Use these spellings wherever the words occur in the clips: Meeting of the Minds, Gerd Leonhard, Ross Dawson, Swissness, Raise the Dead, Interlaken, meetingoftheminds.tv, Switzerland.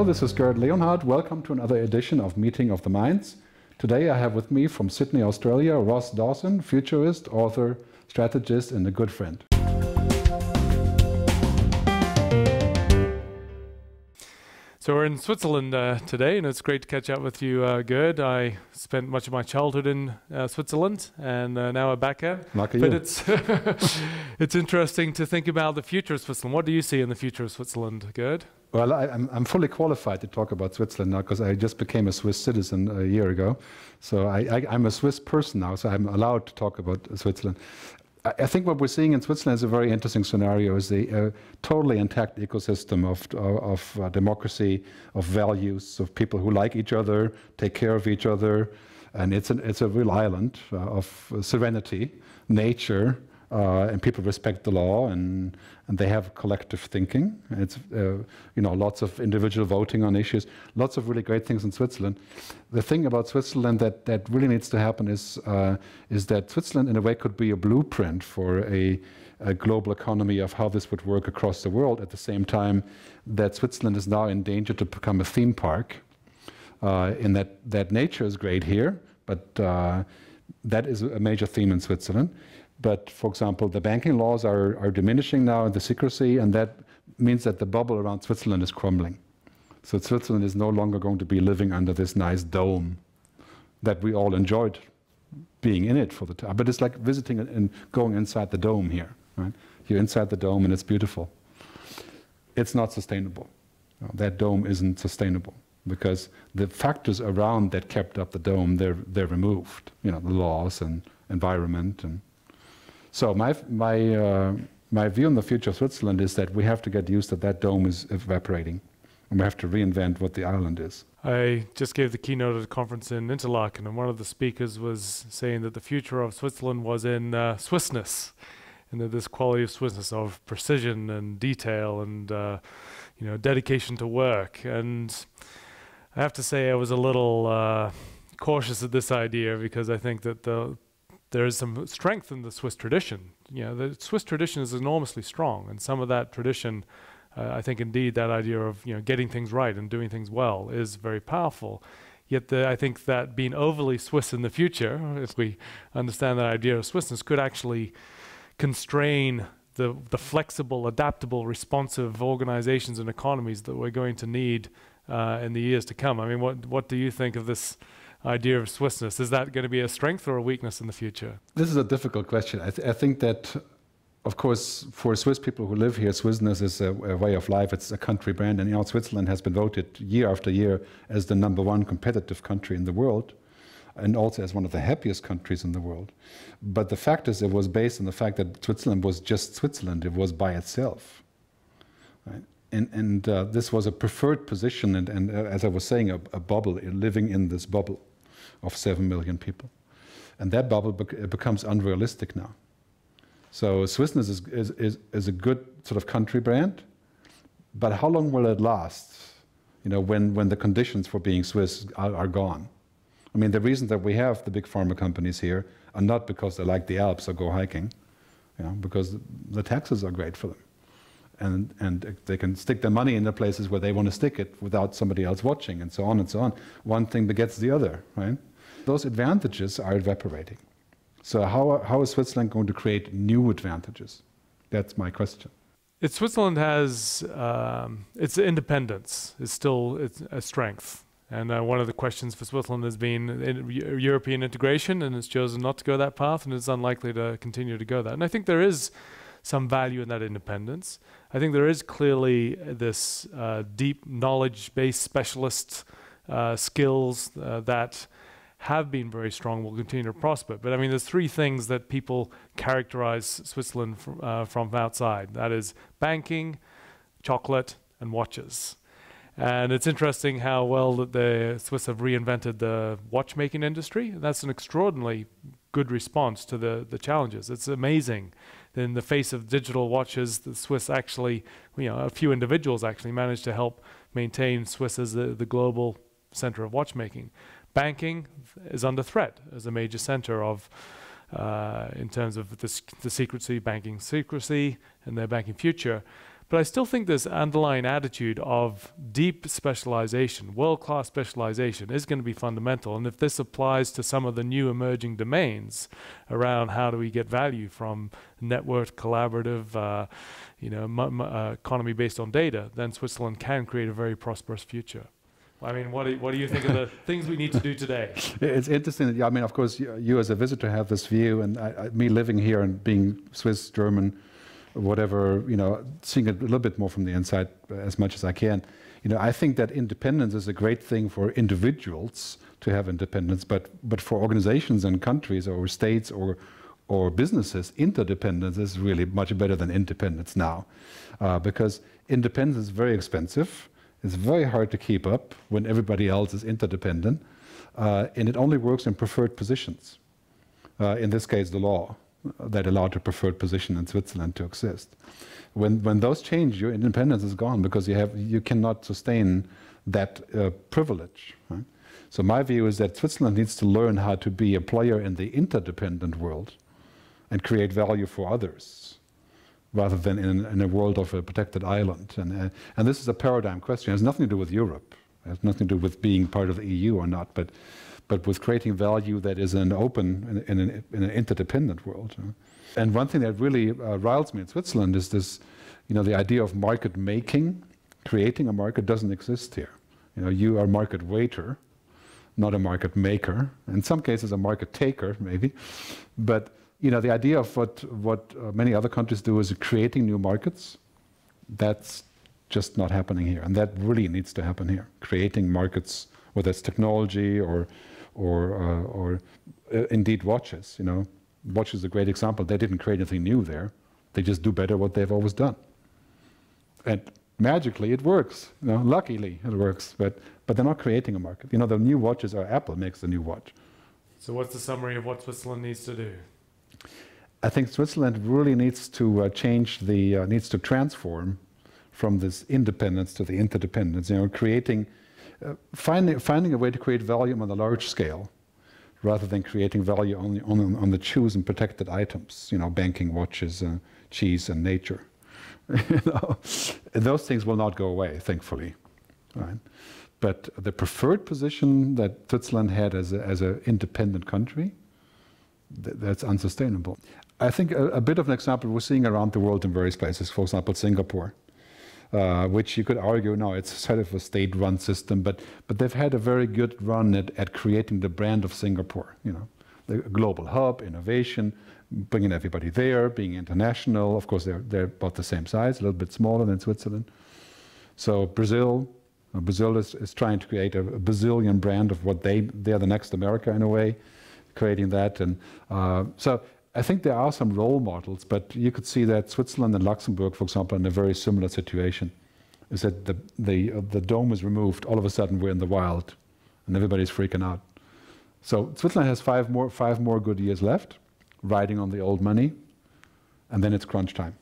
Hello, this is Gerd Leonhard. Welcome to another edition of Meeting of the Minds. Today I have with me from Sydney, Australia, Ross Dawson, futurist, author, strategist, and a good friend. So we're in Switzerland today, and it's great to catch up with you, Gerd. I spent much of my childhood in Switzerland, and now we're back here. Lucky you. But it's interesting to think about the future of Switzerland. What do you see in the future of Switzerland, Gerd? Well, I'm fully qualified to talk about Switzerland now because I just became a Swiss citizen a year ago. So I'm a Swiss person now, so I'm allowed to talk about Switzerland. I think what we're seeing in Switzerland is a very interesting scenario, is the totally intact ecosystem of democracy, of values, of people who like each other, take care of each other. And it's a real island of serenity, nature, and people respect the law, and they have collective thinking. It's you know, lots of individual voting on issues, lots of really great things in Switzerland. The thing about Switzerland that really needs to happen is that Switzerland in a way could be a blueprint for a global economy of how this would work across the world, at the same time that Switzerland is now in danger to become a theme park, in that nature is great here, but that is a major theme in Switzerland. But for example, the banking laws are diminishing now, the secrecy, and that means that the bubble around Switzerland is crumbling. So Switzerland is no longer going to be living under this nice dome that we all enjoyed being in it for the time. But it's like visiting and going inside the dome here, right? You're inside the dome and it's beautiful. It's not sustainable. That dome isn't sustainable because the factors around that kept up the dome, they're removed. You know, the laws and environment and... So my view on the future of Switzerland is that we have to get used to that dome is evaporating, and we have to reinvent what the island is. I just gave the keynote at a conference in Interlaken, and one of the speakers was saying that the future of Switzerland was in Swissness, and that this quality of Swissness, of precision and detail and you know, dedication to work. And I have to say I was a little cautious at this idea, because I think that there is some strength in the Swiss tradition. You know, the Swiss tradition is enormously strong, and some of that tradition, I think indeed that idea of, you know, getting things right and doing things well is very powerful. Yet I think that being overly Swiss in the future, if we understand that idea of Swissness, could actually constrain the flexible, adaptable, responsive organizations and economies that we're going to need in the years to come. I mean, what do you think of this idea of Swissness? Is that going to be a strength or a weakness in the future? This is a difficult question. I think that, of course, for Swiss people who live here, Swissness is a way of life. It's a country brand. And you know, Switzerland has been voted year after year as the #1 competitive country in the world, and also as one of the happiest countries in the world. But the fact is, it was based on the fact that Switzerland was just Switzerland. It was by itself. Right? And this was a preferred position, and as I was saying, a bubble, living in this bubble of 7 million people. And that bubble becomes unrealistic now. So Swissness is a good sort of country brand, but how long will it last, you know, when the conditions for being Swiss are gone? I mean, the reason that we have the big pharma companies here are not because they like the Alps or go hiking, you know, because the taxes are great for them. And they can stick their money in the places where they want to stick it without somebody else watching, and so on and so on. One thing begets the other, right? Those advantages are evaporating. So how is Switzerland going to create new advantages? That's my question. Switzerland has, its independence is still a strength. And one of the questions for Switzerland has been European integration, and it's chosen not to go that path, and it's unlikely to continue to go that. And I think there is some value in that independence. I think there is clearly this deep knowledge-based specialist skills that have been very strong, will continue to prosper. But I mean, there's three things that people characterize Switzerland from outside. That is banking, chocolate, and watches. And it's interesting how well that the Swiss have reinvented the watchmaking industry. That's an extraordinarily good response to the challenges. It's amazing. In the face of digital watches, the Swiss actually, you know, a few individuals actually managed to help maintain Swiss as the global center of watchmaking. Banking is under threat as a major center of, in terms of the secrecy, banking secrecy and their banking future. But I still think this underlying attitude of deep specialization, world-class specialization, is going to be fundamental. And if this applies to some of the new emerging domains around how do we get value from networked, collaborative, economy based on data, then Switzerland can create a very prosperous future. I mean, what do you think of the things we need to do today? It's interesting that, I mean, of course, you as a visitor have this view, and me living here and being Swiss, German, whatever, seeing it a little bit more from the inside as much as I can. I think that independence is a great thing for individuals to have independence, but for organizations and countries or states or businesses, interdependence is really much better than independence now, because independence is very expensive. It's very hard to keep up when everybody else is interdependent, and it only works in preferred positions. In this case, the law that allowed a preferred position in Switzerland to exist. When those change, your independence is gone because you cannot sustain that privilege. Right? So my view is that Switzerland needs to learn how to be a player in the interdependent world and create value for others, rather than in a world of a protected island. And this is a paradigm question. It has nothing to do with Europe. It has nothing to do with being part of the EU or not, but with creating value that is an open, in an interdependent world. And one thing that really riles me in Switzerland is this, the idea of market making. Creating a market doesn't exist here. You are a market waiter, not a market maker. In some cases, a market taker, maybe. But the idea of what many other countries do is creating new markets. That's just not happening here, and that really needs to happen here. Creating markets, whether it's technology or indeed watches. Watches is a great example. They didn't create anything new there. They just do better what they've always done, and magically it works. Luckily it works, but they're not creating a market. The new watches are Apple makes the new watch. So what's the summary of what Switzerland needs to do? I think Switzerland really needs to transform from this independence to the interdependence. Finding a way to create value on a large scale, rather than creating value only on the chosen protected items. Banking, watches, cheese, and nature. And those things will not go away, thankfully. Right? But the preferred position that Switzerland had as an independent country, that's unsustainable. I think a bit of an example we're seeing around the world in various places, for example, Singapore, which you could argue, no, it's sort of a state-run system, but they've had a very good run at creating the brand of Singapore, the global hub, innovation, bringing everybody there, being international. Of course, they're about the same size, a little bit smaller than Switzerland. So Brazil is trying to create a Brazilian brand of what they're the next America in a way, creating that. And so I think there are some role models, but you could see that Switzerland and Luxembourg, for example, in a very similar situation, is that the dome is removed. All of a sudden we're in the wild and everybody's freaking out. So Switzerland has five more good years left, riding on the old money, and then it's crunch time.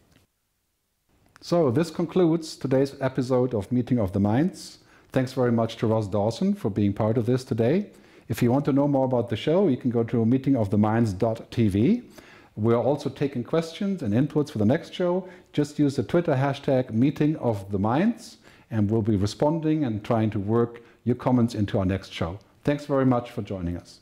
So this concludes today's episode of Meeting of the Minds. Thanks very much to Ross Dawson for being part of this today. If you want to know more about the show, you can go to meetingoftheminds.tv. We're also taking questions and inputs for the next show. Just use the Twitter hashtag #meetingoftheminds, and we'll be responding and trying to work your comments into our next show. Thanks very much for joining us.